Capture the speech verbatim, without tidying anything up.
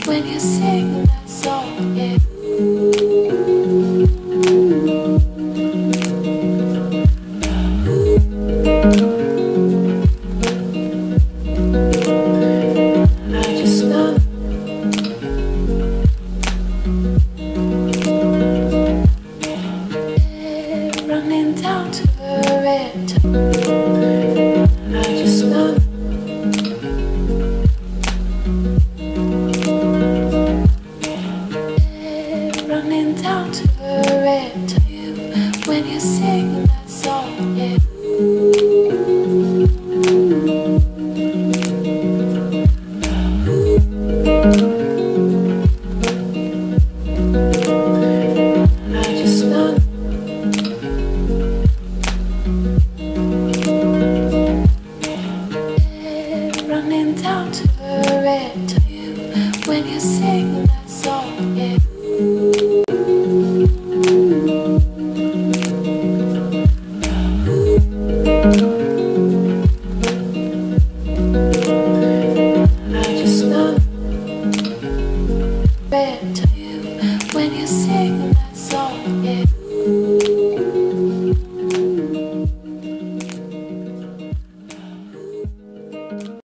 When you sing that song, yeah.